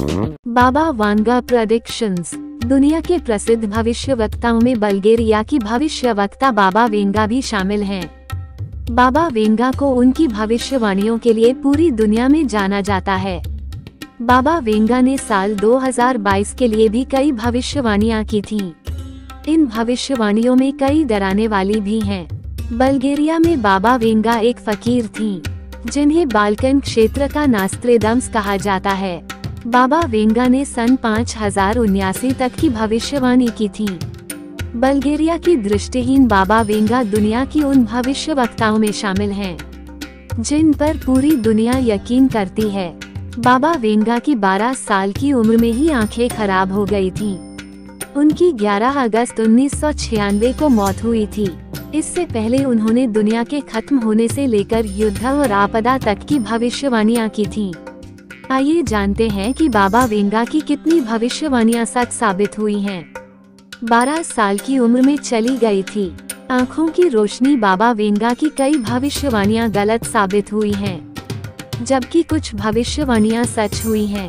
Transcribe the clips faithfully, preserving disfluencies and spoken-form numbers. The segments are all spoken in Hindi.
बाबा वांगा प्रेडिक्शंस। दुनिया के प्रसिद्ध भविष्यवक्ताओं में बल्गेरिया की भविष्यवक्ता बाबा वेंगा भी शामिल हैं। बाबा वेंगा को उनकी भविष्यवाणियों के लिए पूरी दुनिया में जाना जाता है। बाबा वेंगा ने साल दो हज़ार बाईस के लिए भी कई भविष्यवाणियां की थीं। इन भविष्यवाणियों में कई डराने वाली भी हैं। बल्गेरिया में बाबा वेंगा एक फकीर थीं, जिन्हें बाल्कन क्षेत्र का नास्त्रेदम्स कहा जाता है। बाबा वेंगा ने सन पाँच हजार उन्यासी तक की भविष्यवाणी की थी। बल्गेरिया की दृष्टिहीन बाबा वेंगा दुनिया की उन भविष्यवक्ताओं में शामिल हैं, जिन पर पूरी दुनिया यकीन करती है। बाबा वेंगा की बारह साल की उम्र में ही आंखें खराब हो गई थीं। उनकी ग्यारह अगस्त उन्नीस सौ छियानवे को मौत हुई थी। इससे पहले उन्होंने दुनिया के खत्म होने से लेकर युद्ध और आपदा तक की भविष्यवाणियाँ की थी। आइए जानते हैं कि बाबा वेंगा की कितनी भविष्यवाणियां सच साबित हुई हैं। बारह साल की उम्र में चली गई थी। आँखों की रोशनी। बाबा वेंगा की कई भविष्यवाणियां गलत साबित हुई हैं, जबकि कुछ भविष्यवाणियां सच हुई हैं।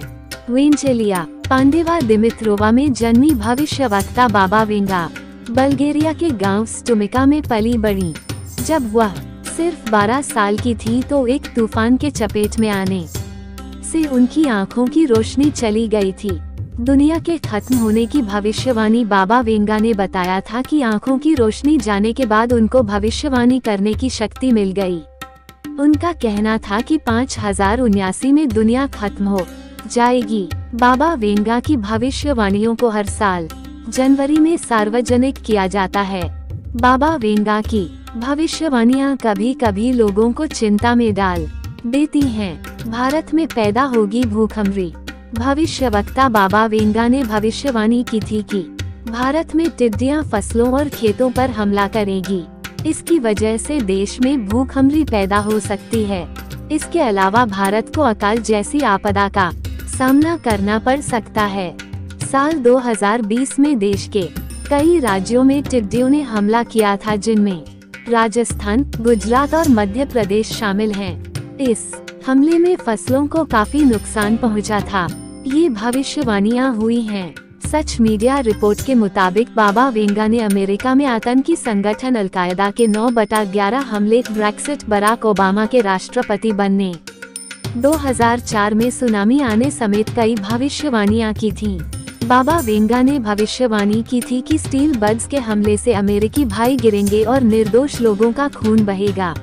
वांगेलिया पांडेवा गुष्टरोवा में जन्मी भविष्यवक्ता बाबा वेंगा बल्गेरिया के गाँव स्टुमिका में पली बड़ी। जब वह सिर्फ बारह साल की थी तो एक तूफान के चपेट में आने से उनकी आंखों की रोशनी चली गई थी। दुनिया के खत्म होने की भविष्यवाणी। बाबा वेंगा ने बताया था कि आंखों की रोशनी जाने के बाद उनको भविष्यवाणी करने की शक्ति मिल गई। उनका कहना था कि पाँच हजार उन्यासी में दुनिया खत्म हो जाएगी। बाबा वेंगा की भविष्यवाणियों को हर साल जनवरी में सार्वजनिक किया जाता है। बाबा वेंगा की भविष्यवाणियाँ कभी कभी लोगों को चिंता में डाल देती हैं। भारत में पैदा होगी भूखमरी। भविष्यवक्ता बाबा वेंगा ने भविष्यवाणी की थी कि भारत में टिड्डियां फसलों और खेतों पर हमला करेंगी। इसकी वजह से देश में भूखमरी पैदा हो सकती है। इसके अलावा भारत को अकाल जैसी आपदा का सामना करना पड़ सकता है। साल दो हज़ार बीस में देश के कई राज्यों में टिड्डियों ने हमला किया था, जिनमें राजस्थान, गुजरात और मध्य प्रदेश शामिल हैं। इस हमले में फसलों को काफी नुकसान पहुंचा था। ये भविष्यवाणियां हुई हैं। सच मीडिया रिपोर्ट के मुताबिक बाबा वेंगा ने अमेरिका में आतंकी संगठन अलकायदा के नौ बटा ग्यारह हमले, ब्रेक्सिट, बराक ओबामा के राष्ट्रपति बनने, दो हज़ार चार में सुनामी आने समेत कई भविष्यवाणियां की थीं। बाबा वेंगा ने भविष्यवाणी की थी कि स्टील बग्स के हमले से अमेरिकी भाई गिरेंगे और निर्दोष लोगों का खून बहेगा।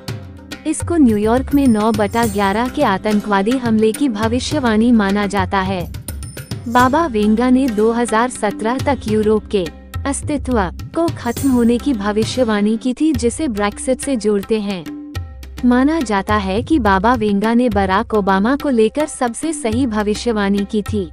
इसको न्यूयॉर्क में नौ बटा ग्यारह के आतंकवादी हमले की भविष्यवाणी माना जाता है। बाबा वेंगा ने दो हज़ार सत्रह तक यूरोप के अस्तित्व को खत्म होने की भविष्यवाणी की थी, जिसे ब्रेक्सिट से जोड़ते हैं। माना जाता है कि बाबा वेंगा ने बराक ओबामा को लेकर सबसे सही भविष्यवाणी की थी।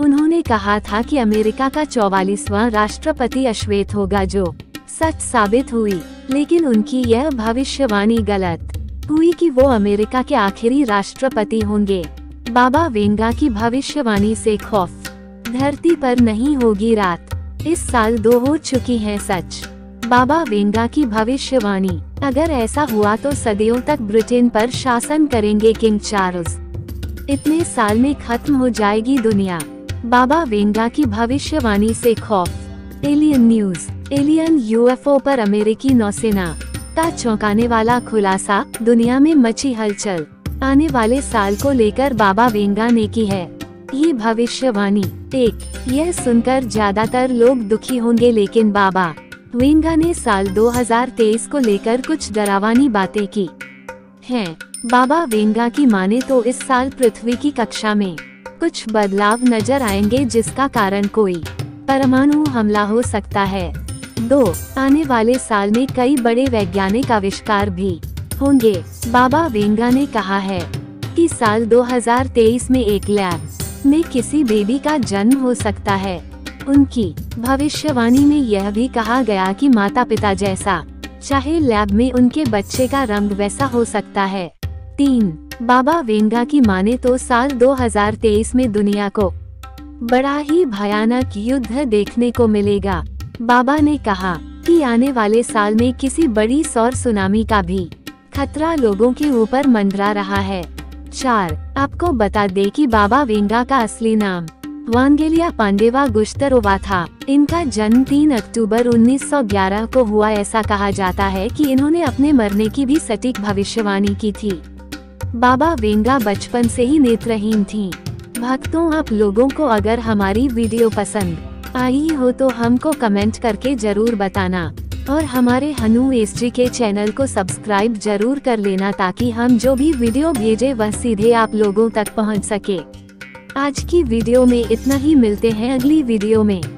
उन्होंने कहा था कि अमेरिका का चौवालीसवां राष्ट्रपति अश्वेत होगा, जो सच साबित हुई। लेकिन उनकी यह भविष्यवाणी गलत हुई कि वो अमेरिका के आखिरी राष्ट्रपति होंगे। बाबा वेंगा की भविष्यवाणी से खौफ। धरती पर नहीं होगी रात। इस साल दो हो चुकी है सच। बाबा वेंगा की भविष्यवाणी। अगर ऐसा हुआ तो सदियों तक ब्रिटेन पर शासन करेंगे किंग चार्ल्स। इतने साल में खत्म हो जाएगी दुनिया। बाबा वेंगा की भविष्यवाणी से खौफ। Alien news. एलियन यूएफओ पर अमेरिकी नौसेना का चौंकाने वाला खुलासा। दुनिया में मची हलचल आने वाले साल को लेकर बाबा वेंगा ने की है ये भविष्यवाणी। एक, यह सुनकर ज्यादातर लोग दुखी होंगे, लेकिन बाबा वेंगा ने साल दो हज़ार तेईस को लेकर कुछ डरावनी बातें की हैं। बाबा वेंगा की माने तो इस साल पृथ्वी की कक्षा में कुछ बदलाव नजर आएंगे, जिसका कारण कोई परमाणु हमला हो सकता है। दो, आने वाले साल में कई बड़े वैज्ञानिक आविष्कार भी होंगे। बाबा वेंगा ने कहा है कि साल दो हज़ार तेईस में एक लैब में किसी बेबी का जन्म हो सकता है। उनकी भविष्यवाणी में यह भी कहा गया कि माता पिता जैसा चाहे लैब में उनके बच्चे का रंग वैसा हो सकता है। तीन, बाबा वेंगा की माने तो साल दो हज़ार तेईस में दुनिया को बड़ा ही भयानक युद्ध देखने को मिलेगा। बाबा ने कहा कि आने वाले साल में किसी बड़ी सौर सुनामी का भी खतरा लोगों के ऊपर मंडरा रहा है। चार आपको बता दे कि बाबा वेंगा का असली नाम वांगेलिया पांडेवा गुष्टरोवा था। इनका जन्म तीन अक्टूबर उन्नीस सौ ग्यारह को हुआ। ऐसा कहा जाता है कि इन्होंने अपने मरने की भी सटीक भविष्यवाणी की थी। बाबा वेंगा बचपन से ही नेत्रहीन थीं। भक्तों, आप लोगों को अगर हमारी वीडियो पसंद आई हो तो हमको कमेंट करके जरूर बताना और हमारे हनु एसजी के चैनल को सब्सक्राइब जरूर कर लेना ताकि हम जो भी वीडियो भेजे वह सीधे आप लोगों तक पहुंच सके। आज की वीडियो में इतना ही, मिलते हैं अगली वीडियो में।